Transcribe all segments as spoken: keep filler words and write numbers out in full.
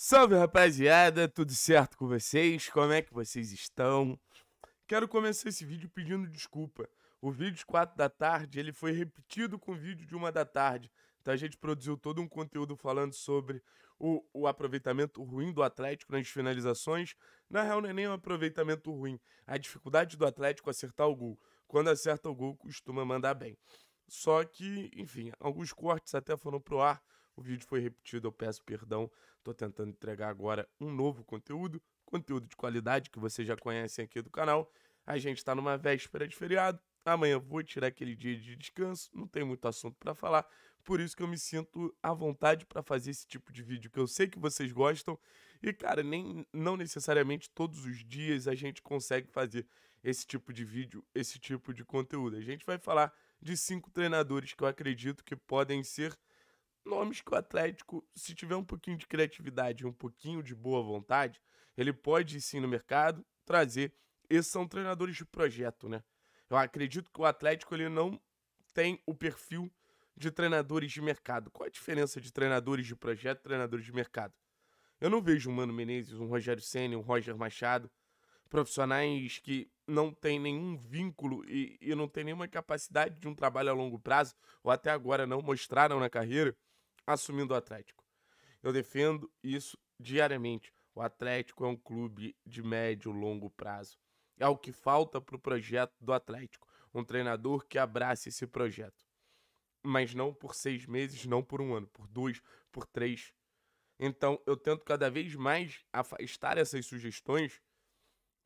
Salve, rapaziada, tudo certo com vocês? Como é que vocês estão? Quero começar esse vídeo pedindo desculpa. O vídeo de quatro da tarde, ele foi repetido com o vídeo de uma da tarde. Então a gente produziu todo um conteúdo falando sobre o, o aproveitamento ruim do Atlético nas finalizações. Na real, não é nem um aproveitamento ruim. A dificuldade do Atlético acertar o gol. Quando acerta o gol, costuma mandar bem. Só que, enfim, alguns cortes até foram pro ar. O vídeo foi repetido, eu peço perdão. Tô tentando entregar agora um novo conteúdo, conteúdo de qualidade que vocês já conhecem aqui do canal. A gente tá numa véspera de feriado. Amanhã vou tirar aquele dia de descanso, não tem muito assunto para falar. Por isso que eu me sinto à vontade para fazer esse tipo de vídeo que eu sei que vocês gostam. E, cara, nem, não necessariamente todos os dias a gente consegue fazer esse tipo de vídeo, esse tipo de conteúdo. A gente vai falar de cinco treinadores que eu acredito que podem ser nomes que o Atlético, se tiver um pouquinho de criatividade, um pouquinho de boa vontade, ele pode ir sim no mercado trazer. Esses são treinadores de projeto, né? Eu acredito que o Atlético ele não tem o perfil de treinadores de mercado. Qual a diferença de treinadores de projeto e treinadores de mercado? Eu não vejo um Mano Menezes, um Rogério Ceni, um Roger Machado, profissionais que não têm nenhum vínculo e, e não têm nenhuma capacidade de um trabalho a longo prazo, ou até agora não mostraram na carreira, assumindo o Atlético. Eu defendo isso diariamente. O Atlético é um clube de médio e longo prazo. É o que falta para o projeto do Atlético. Um treinador que abrace esse projeto. Mas não por seis meses, não por um ano, por dois, por três. Então eu tento cada vez mais afastar essas sugestões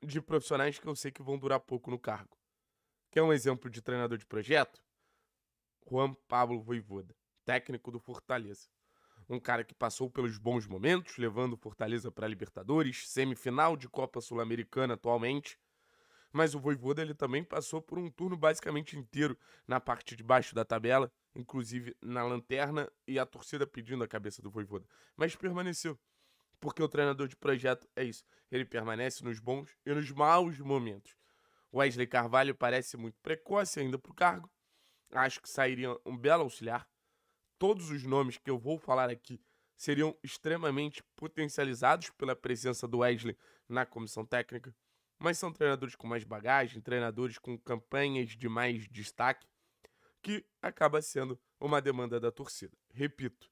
de profissionais que eu sei que vão durar pouco no cargo. Quer um exemplo de treinador de projeto? Juan Pablo Vojvoda, técnico do Fortaleza. Um cara que passou pelos bons momentos, levando o Fortaleza para Libertadores, semifinal de Copa Sul-Americana atualmente. Mas o Vojvoda ele também passou por um turno basicamente inteiro na parte de baixo da tabela, inclusive na lanterna e a torcida pedindo a cabeça do Vojvoda. Mas permaneceu, porque o treinador de projeto é isso. Ele permanece nos bons e nos maus momentos. Wesley Carvalho parece muito precoce ainda para o cargo. Acho que sairia um belo auxiliar. Todos os nomes que eu vou falar aqui seriam extremamente potencializados pela presença do Wesley na comissão técnica, mas são treinadores com mais bagagem, treinadores com campanhas de mais destaque, que acaba sendo uma demanda da torcida. Repito,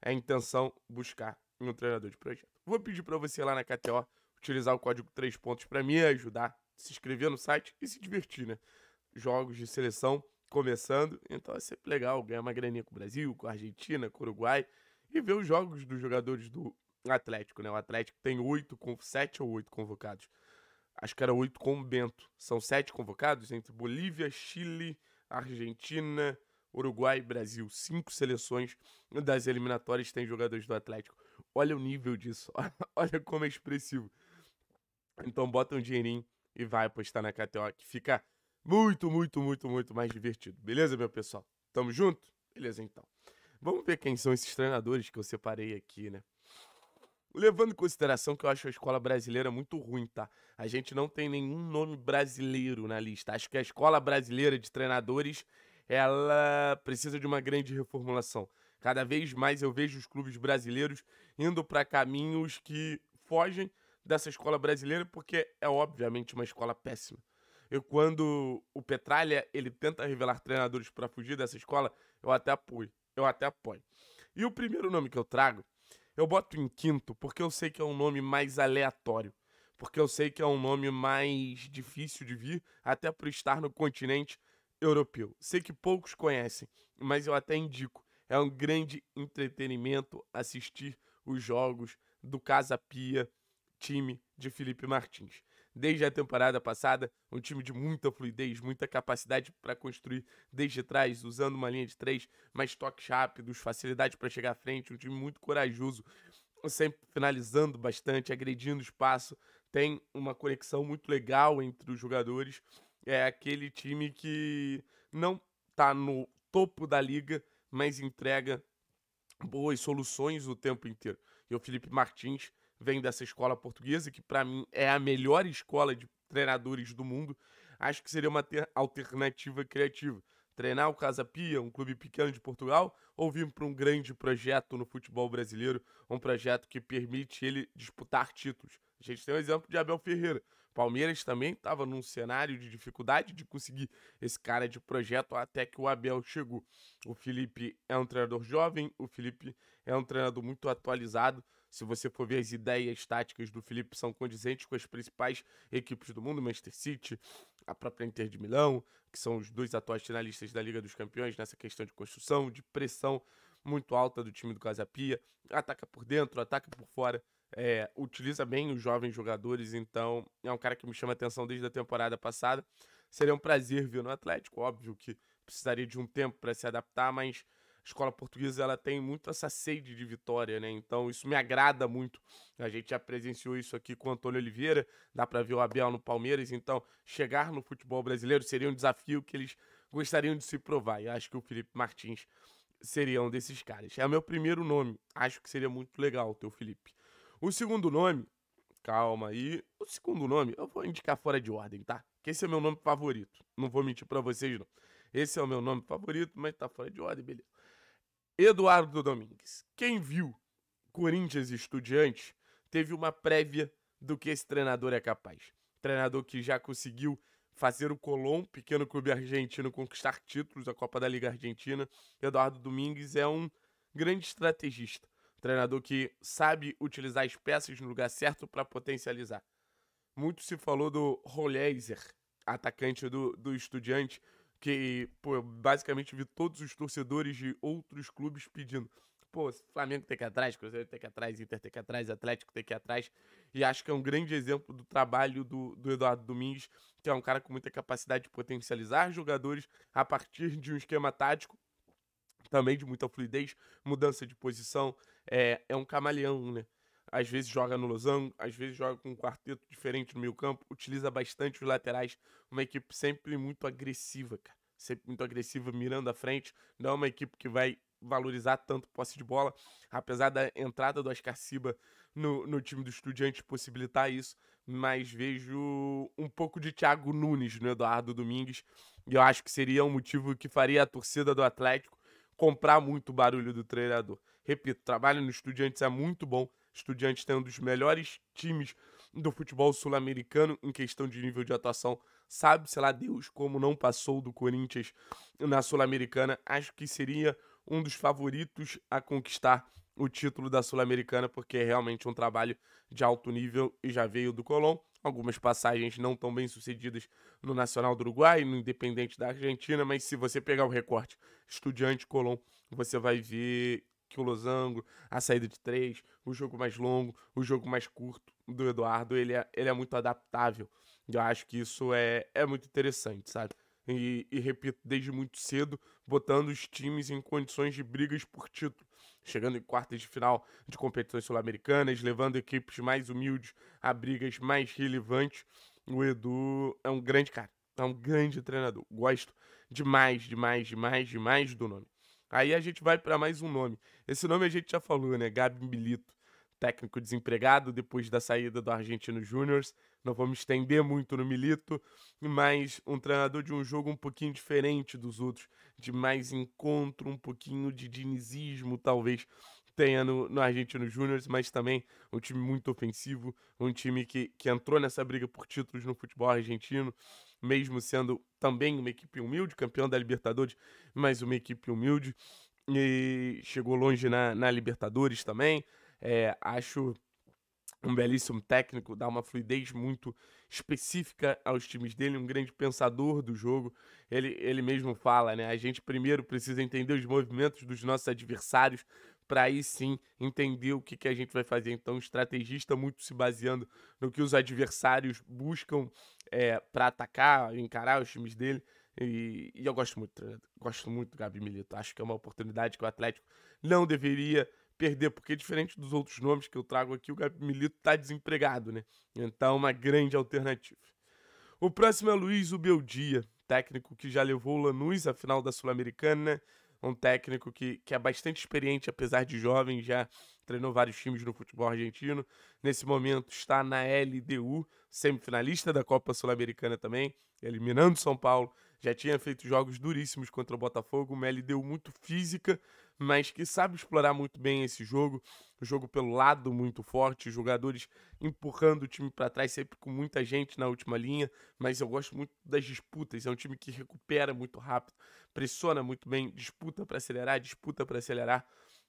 é a intenção buscar um treinador de projeto. Vou pedir para você lá na K T O utilizar o código três pontos para me ajudar, se inscrever no site e se divertir, né? Jogos de seleção começando, então é sempre legal ganhar uma graninha com o Brasil, com a Argentina, com o Uruguai e ver os jogos dos jogadores do Atlético, né? O Atlético tem oito, sete ou oito convocados. Acho que era oito com o Bento. São sete convocados entre Bolívia, Chile, Argentina, Uruguai e Brasil. Cinco seleções das eliminatórias têm jogadores do Atlético. Olha o nível disso, olha como é expressivo. Então bota um dinheirinho e vai apostar na K T O que fica muito, muito, muito, muito mais divertido. Beleza, meu pessoal? Tamo junto? Beleza, então. Vamos ver quem são esses treinadores que eu separei aqui, né? Levando em consideração que eu acho a escola brasileira muito ruim, tá? A gente não tem nenhum nome brasileiro na lista. Acho que a escola brasileira de treinadores, ela precisa de uma grande reformulação. Cada vez mais eu vejo os clubes brasileiros indo para caminhos que fogem dessa escola brasileira, porque é obviamente uma escola péssima. Eu, quando o Petralha, ele tenta revelar treinadores para fugir dessa escola, eu até apoio, eu até apoio. E o primeiro nome que eu trago, eu boto em quinto, porque eu sei que é um nome mais aleatório, porque eu sei que é um nome mais difícil de vir, até por estar no continente europeu. Sei que poucos conhecem, mas eu até indico. É um grande entretenimento assistir os jogos do Casa Pia, time de Felipe Martins. Desde a temporada passada, um time de muita fluidez, muita capacidade para construir desde trás, usando uma linha de três, mais toques rápidos, facilidade para chegar à frente, um time muito corajoso, sempre finalizando bastante, agredindo espaço, tem uma conexão muito legal entre os jogadores. É aquele time que não está no topo da liga, mas entrega boas soluções o tempo inteiro. E o Felipe Martins vem dessa escola portuguesa, que para mim é a melhor escola de treinadores do mundo. Acho que seria uma alternativa criativa. treinar o Casa Pia, um clube pequeno de Portugal, ou vir para um grande projeto no futebol brasileiro, um projeto que permite ele disputar títulos. A gente tem o exemplo de Abel Ferreira. Palmeiras também estava num cenário de dificuldade de conseguir esse cara de projeto até que o Abel chegou. O Felipe é um treinador jovem, o Felipe é um treinador muito atualizado. Se você for ver, as ideias táticas do Felipe são condizentes com as principais equipes do mundo, Manchester City, a própria Inter de Milão, que são os dois atuais finalistas da Liga dos Campeões nessa questão de construção, de pressão muito alta do time do Casa Pia. Ataca por dentro, ataca por fora. É, utiliza bem os jovens jogadores, então é um cara que me chama a atenção desde a temporada passada. Seria um prazer ver no Atlético, óbvio que precisaria de um tempo para se adaptar, mas a escola portuguesa ela tem muito essa sede de vitória, né? Então isso me agrada muito. A gente já presenciou isso aqui com o Antônio Oliveira, dá para ver o Abel no Palmeiras, então chegar no futebol brasileiro seria um desafio que eles gostariam de se provar, e acho que o Felipe Martins seria um desses caras. É o meu primeiro nome, acho que seria muito legal ter o Felipe. O segundo nome, calma aí, o segundo nome eu vou indicar fora de ordem, tá? Porque esse é meu nome favorito, não vou mentir pra vocês não. Esse é o meu nome favorito, mas tá fora de ordem, beleza. Eduardo Domínguez. Quem viu Corinthians e Estudiantes teve uma prévia do que esse treinador é capaz. Treinador que já conseguiu fazer o Colón, pequeno clube argentino, conquistar títulos da Copa da Liga Argentina. Eduardo Domínguez é um grande estrategista. Treinador que sabe utilizar as peças no lugar certo para potencializar. Muito se falou do Rolheiser, atacante do, do Estudiante, que pô, basicamente vi todos os torcedores de outros clubes pedindo. Pô, Flamengo tem que ir atrás, Cruzeiro tem que ir atrás, Inter tem que ir atrás, Atlético tem que ir atrás. E acho que é um grande exemplo do trabalho do, do Eduardo Domínguez, que é um cara com muita capacidade de potencializar jogadores a partir de um esquema tático, também de muita fluidez, mudança de posição, é, é um camaleão, né? Às vezes joga no losango, às vezes joga com um quarteto diferente no meio campo, utiliza bastante os laterais, uma equipe sempre muito agressiva, cara. Sempre muito agressiva, mirando à frente, não é uma equipe que vai valorizar tanto posse de bola, apesar da entrada do Oscar Ciba no, no time do Estudiantes possibilitar isso, mas vejo um pouco de Thiago Nunes no Eduardo Domínguez, e eu acho que seria um motivo que faria a torcida do Atlético comprar muito o barulho do treinador. Repito, trabalho no Estudiantes é muito bom. Estudiantes tem um dos melhores times do futebol sul-americano em questão de nível de atuação. Sabe, sei lá, Deus, como não passou do Corinthians na Sul-Americana. Acho que seria um dos favoritos a conquistar o título da Sul-Americana, porque é realmente um trabalho de alto nível e já veio do Colón. Algumas passagens não tão bem sucedidas no Nacional do Uruguai, no Independente da Argentina, mas se você pegar o recorte Estudiante Colón, você vai ver que o losango, a saída de três, o jogo mais longo, o jogo mais curto do Eduardo, ele é, ele é muito adaptável. Eu acho que isso é, é muito interessante, sabe? E, e repito, desde muito cedo, botando os times em condições de brigas por título, chegando em quartas de final de competições sul-americanas, levando equipes mais humildes a brigas mais relevantes. O Edu é um grande cara, é um grande treinador. Gosto demais, demais, demais, demais do nome. Aí a gente vai para mais um nome. Esse nome a gente já falou, né? Gabi Milito, técnico desempregado depois da saída do Argentino Juniors. Não vou me estender muito no Milito, mas um treinador de um jogo um pouquinho diferente dos outros, de mais encontro, um pouquinho de dinizismo talvez tenha no, no Argentino Juniors, mas também um time muito ofensivo, um time que, que entrou nessa briga por títulos no futebol argentino, mesmo sendo também uma equipe humilde, campeão da Libertadores, mas uma equipe humilde, e chegou longe na, na Libertadores também. É, acho um belíssimo técnico, dá uma fluidez muito específica aos times dele, um grande pensador do jogo. Ele, ele mesmo fala, né? A gente primeiro precisa entender os movimentos dos nossos adversários para aí sim entender o que, que a gente vai fazer. Então, um estrategista muito se baseando no que os adversários buscam é, para atacar, encarar os times dele. E, e eu gosto muito, gosto muito do Gabi Milito. Acho que é uma oportunidade que o Atlético não deveria perder, porque diferente dos outros nomes que eu trago aqui, o Gabi Milito está desempregado, né? Então, uma grande alternativa. O próximo é Luis Zubeldía, técnico que já levou o Lanús à final da Sul-Americana, um técnico que, que é bastante experiente, apesar de jovem, já treinou vários times no futebol argentino. Nesse momento está na L D U, semifinalista da Copa Sul-Americana também, eliminando São Paulo, já tinha feito jogos duríssimos contra o Botafogo, uma L D U muito física, mas que sabe explorar muito bem esse jogo, o jogo pelo lado muito forte, jogadores empurrando o time para trás, sempre com muita gente na última linha, mas eu gosto muito das disputas, é um time que recupera muito rápido, pressiona muito bem, disputa para acelerar, disputa para acelerar.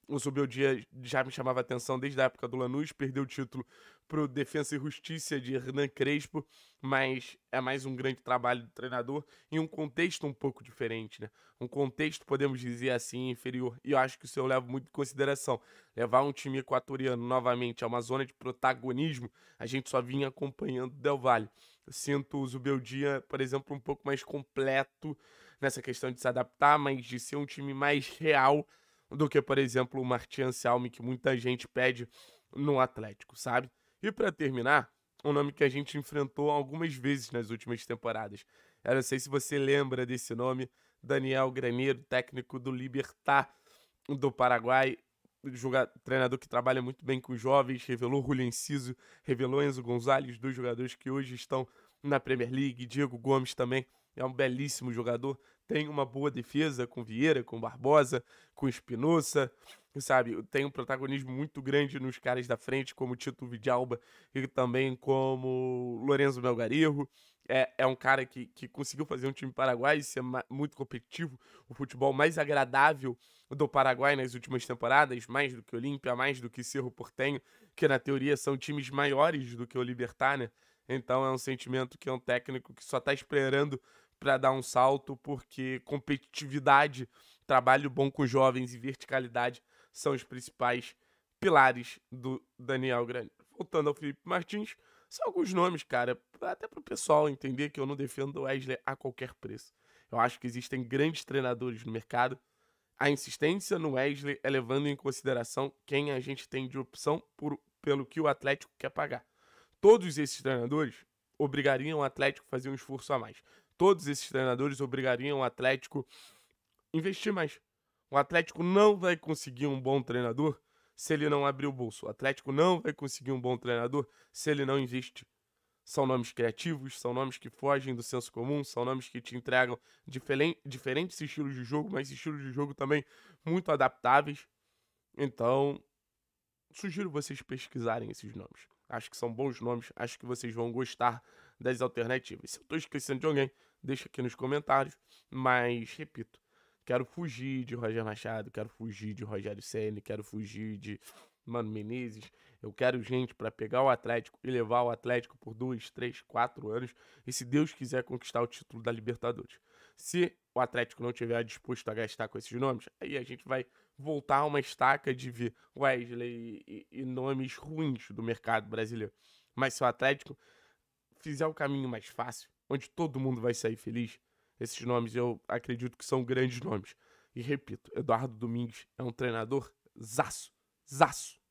O Zubeldía já me chamava atenção desde a época do Lanús, perdeu o título para o Defensa y Justicia de Hernan Crespo, mas é mais um grande trabalho do treinador em um contexto um pouco diferente, né? Um contexto, podemos dizer assim, inferior, e eu acho que isso eu levo muito em consideração. Levar um time equatoriano novamente a uma zona de protagonismo, a gente só vinha acompanhando o Del Valle. Eu sinto o Zubeldía, por exemplo, um pouco mais completo nessa questão de se adaptar, mas de ser um time mais real do que, por exemplo, o Martin Salmi, que muita gente pede no Atlético, sabe? E para terminar, um nome que a gente enfrentou algumas vezes nas últimas temporadas. Eu não sei se você lembra desse nome, Daniel Graneiro, técnico do Libertad do Paraguai, jogador, treinador que trabalha muito bem com jovens, revelou Julio Enciso, revelou Enzo Gonzalez, dois jogadores que hoje estão na Premier League, Diego Gomes também. É um belíssimo jogador, tem uma boa defesa com Vieira, com Barbosa, com Espinosa, sabe? Tem um protagonismo muito grande nos caras da frente, como Tito Vidjalba e também como Lorenzo Melgarirro. É, é um cara que, que conseguiu fazer um time paraguaio ser muito competitivo, o futebol mais agradável do Paraguai nas últimas temporadas, mais do que Olimpia, mais do que Cerro Porteño, que na teoria são times maiores do que o Libertad, né? Então é um sentimento que é um técnico que só está esperando para dar um salto, porque competitividade, trabalho bom com jovens e verticalidade são os principais pilares do Daniel Graneiro. Voltando ao Felipe Martins, são alguns nomes, cara, até para o pessoal entender que eu não defendo o Wesley a qualquer preço. Eu acho que existem grandes treinadores no mercado. A insistência no Wesley é levando em consideração quem a gente tem de opção por, pelo que o Atlético quer pagar. Todos esses treinadores obrigariam o Atlético a fazer um esforço a mais. Todos esses treinadores obrigariam o Atlético a investir mais. O Atlético não vai conseguir um bom treinador se ele não abrir o bolso. O Atlético não vai conseguir um bom treinador se ele não investir. São nomes criativos, são nomes que fogem do senso comum, são nomes que te entregam diferen- diferentes estilos de jogo, mas estilos de jogo também muito adaptáveis. Então, sugiro vocês pesquisarem esses nomes. Acho que são bons nomes, acho que vocês vão gostar das alternativas. Se eu estou esquecendo de alguém, deixa aqui nos comentários. Mas, repito, quero fugir de Roger Machado, quero fugir de Rogério Ceni, quero fugir de Mano Menezes. Eu quero gente para pegar o Atlético e levar o Atlético por dois, três, quatro anos. E se Deus quiser conquistar o título da Libertadores. Se o Atlético não estiver disposto a gastar com esses nomes, aí a gente vai voltar a uma estaca de ver Wesley e, e, e nomes ruins do mercado brasileiro. Mas se o Atlético fizer o caminho mais fácil, onde todo mundo vai sair feliz, esses nomes eu acredito que são grandes nomes. E repito, Eduardo Domínguez é um treinador zaço, zaço,